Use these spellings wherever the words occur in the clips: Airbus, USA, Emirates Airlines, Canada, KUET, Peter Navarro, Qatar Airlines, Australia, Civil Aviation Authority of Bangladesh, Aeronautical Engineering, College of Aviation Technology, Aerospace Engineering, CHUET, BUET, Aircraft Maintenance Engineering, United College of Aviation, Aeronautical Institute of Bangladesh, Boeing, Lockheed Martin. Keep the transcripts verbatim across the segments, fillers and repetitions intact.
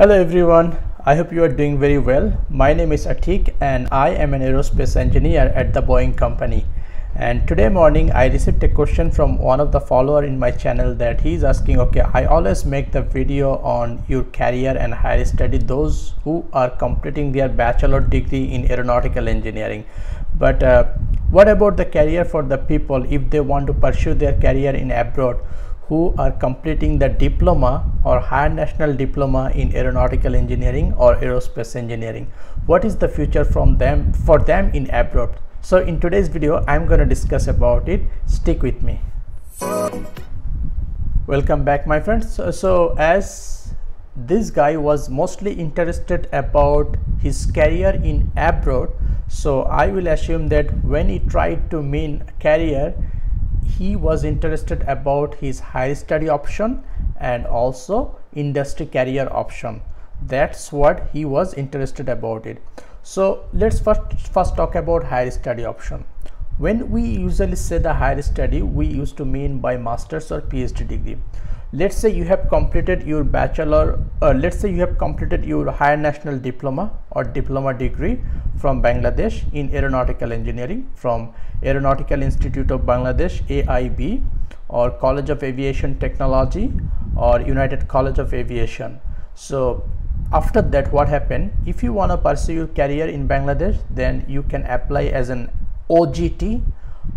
Hello everyone, I hope you are doing very well. My name is Atik and I am an aerospace engineer at the Boeing company. And today morning I received a question from one of the follower in my channel that he is asking, okay, I always make the video on your career and higher study, those who are completing their bachelor degree in aeronautical engineering, but uh, what about the career for the people if they want to pursue their career in abroad, who are completing the diploma or higher national diploma in aeronautical engineering or aerospace engineering? What is the future from them for them in abroad? So in today's video I'm going to discuss about it. Stick with me. Welcome back my friends. So, so as this guy was mostly interested about his career in abroad, so I will assume that when he tried to mean career, he was interested about his higher study option and also industry career option. That's what he was interested about it. So let's first first talk about higher study option. When we usually say the higher study, we used to mean by master's or PhD degree. Let's say you have completed your bachelor, uh, let's say you have completed your higher national diploma or diploma degree from Bangladesh in aeronautical engineering from Aeronautical Institute of Bangladesh, A I B, or College of Aviation Technology or United College of Aviation. So after that, what happened? If you want to pursue your career in Bangladesh, then you can apply as an O G T,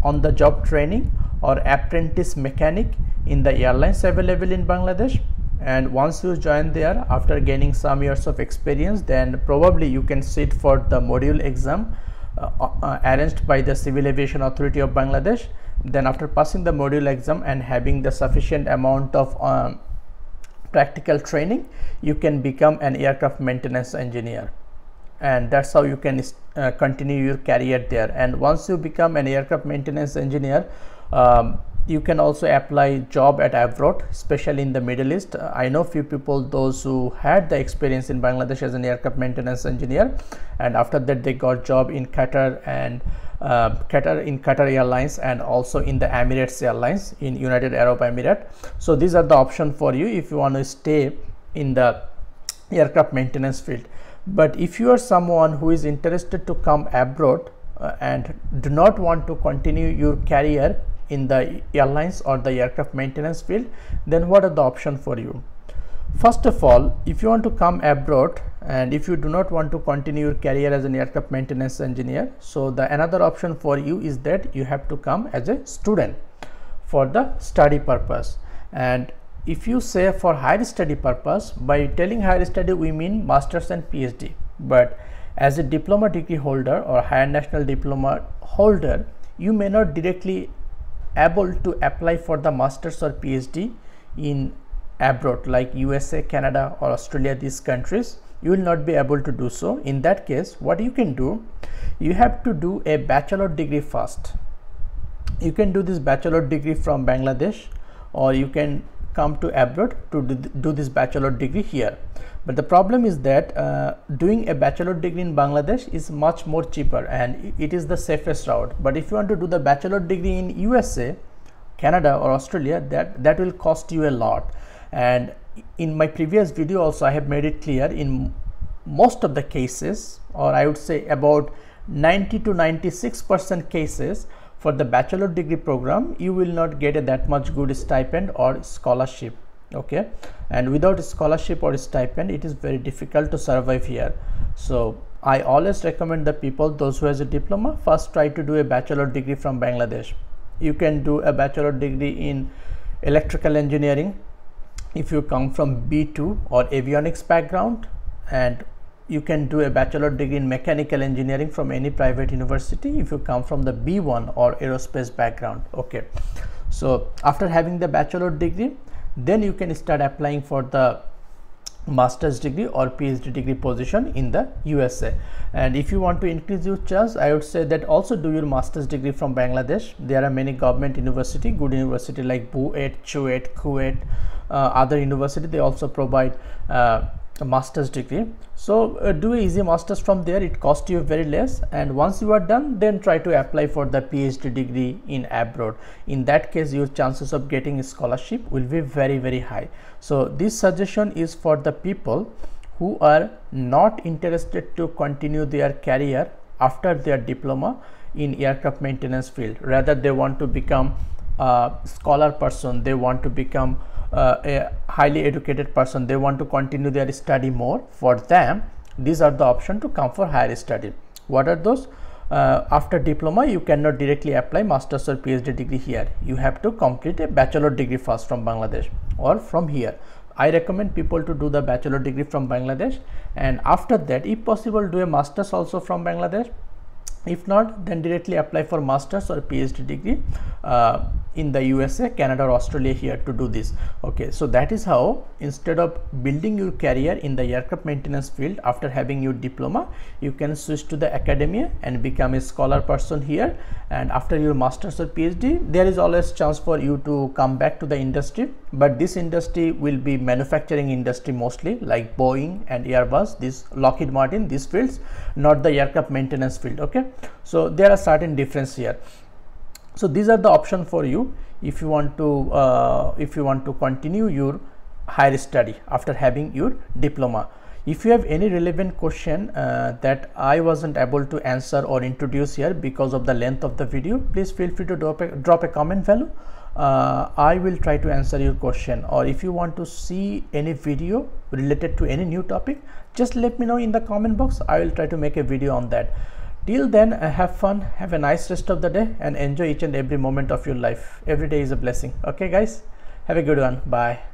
on the job training, or apprentice mechanic in the airlines available in Bangladesh. And once you join there, after gaining some years of experience, then probably you can sit for the module exam uh, uh, arranged by the Civil Aviation Authority of Bangladesh. Then after passing the module exam and having the sufficient amount of um, practical training, you can become an aircraft maintenance engineer, and that's how you can uh, continue your career there. And once you become an aircraft maintenance engineer, um, you can also apply job at abroad, especially in the Middle East. uh, I know few people, those who had the experience in Bangladesh as an aircraft maintenance engineer, and after that they got job in Qatar and uh, Qatar in Qatar Airlines and also in the Emirates Airlines in United Arab Emirates. So these are the option for you if you want to stay in the aircraft maintenance field. But if you are someone who is interested to come abroad uh, and do not want to continue your career in the airlines or the aircraft maintenance field, then what are the options for you? First of all, if you want to come abroad and if you do not want to continue your career as an aircraft maintenance engineer, so the another option for you is that you have to come as a student for the study purpose. And if you say for higher study purpose, by telling higher study we mean master's and PhD, but as a diploma degree holder or higher national diploma holder, you may not directly able to apply for the master's or PhD in abroad like U S A, Canada or Australia. These countries you will not be able to do so. In that case, what you can do, you have to do a bachelor degree first. You can do this bachelor degree from Bangladesh, or you can come to abroad to do this bachelor degree here. But the problem is that uh, doing a bachelor degree in Bangladesh is much more cheaper and it is the safest route. But if you want to do the bachelor degree in U S A, Canada or Australia, that that will cost you a lot. And in my previous video also I have made it clear, in most of the cases, or I would say about ninety to ninety-six percent cases, for the bachelor degree program you will not get a that much good stipend or scholarship, okay? And without scholarship or stipend it is very difficult to survive here. So I always recommend the people, those who has a diploma, first try to do a bachelor degree from Bangladesh. You can do a bachelor degree in electrical engineering if you come from B two or avionics background, and you can do a bachelor degree in mechanical engineering from any private university if you come from the B one or aerospace background, okay? So after having the bachelor degree, then you can start applying for the master's degree or PhD degree position in the U S A. And if you want to increase your chance, I would say that also do your master's degree from Bangladesh. There are many government university, good university like BUET, CHUET, KUET, uh, other university, they also provide uh, a master's degree. So uh, do easy master's from there, it costs you very less. And once you are done, then try to apply for the PhD degree in abroad. In that case your chances of getting a scholarship will be very very high. So this suggestion is for the people who are not interested to continue their career after their diploma in aircraft maintenance field. Rather, they want to become a scholar person, they want to become uh, a highly educated person, they want to continue their study more. For them, these are the option to come for higher study. What are those? Uh, after diploma, you cannot directly apply master's or PhD degree here. You have to complete a bachelor degree first from Bangladesh or from here. I recommend people to do the bachelor degree from Bangladesh, and after that, if possible, do a master's also from Bangladesh. If not, then directly apply for master's or PhD degree uh, in the U S A, Canada or Australia here to do this. Okay, so that is how, instead of building your career in the aircraft maintenance field after having your diploma, you can switch to the academia and become a scholar person here, and after your master's or PhD, there is always chance for you to come back to the industry. But this industry will be manufacturing industry mostly, like Boeing and Airbus, this Lockheed Martin, these fields, not the aircraft maintenance field. Okay, so there are certain differences here. So these are the option for you if you want to uh, if you want to continue your higher study after having your diploma. If you have any relevant question uh, that I wasn't able to answer or introduce here because of the length of the video, please feel free to drop a, drop a comment value. Uh, I will try to answer your question, or if you want to see any video related to any new topic, just let me know in the comment box. I will try to make a video on that. Till then, have fun, have a nice rest of the day, and enjoy each and every moment of your life. Every day is a blessing. Okay guys, have a good one. Bye.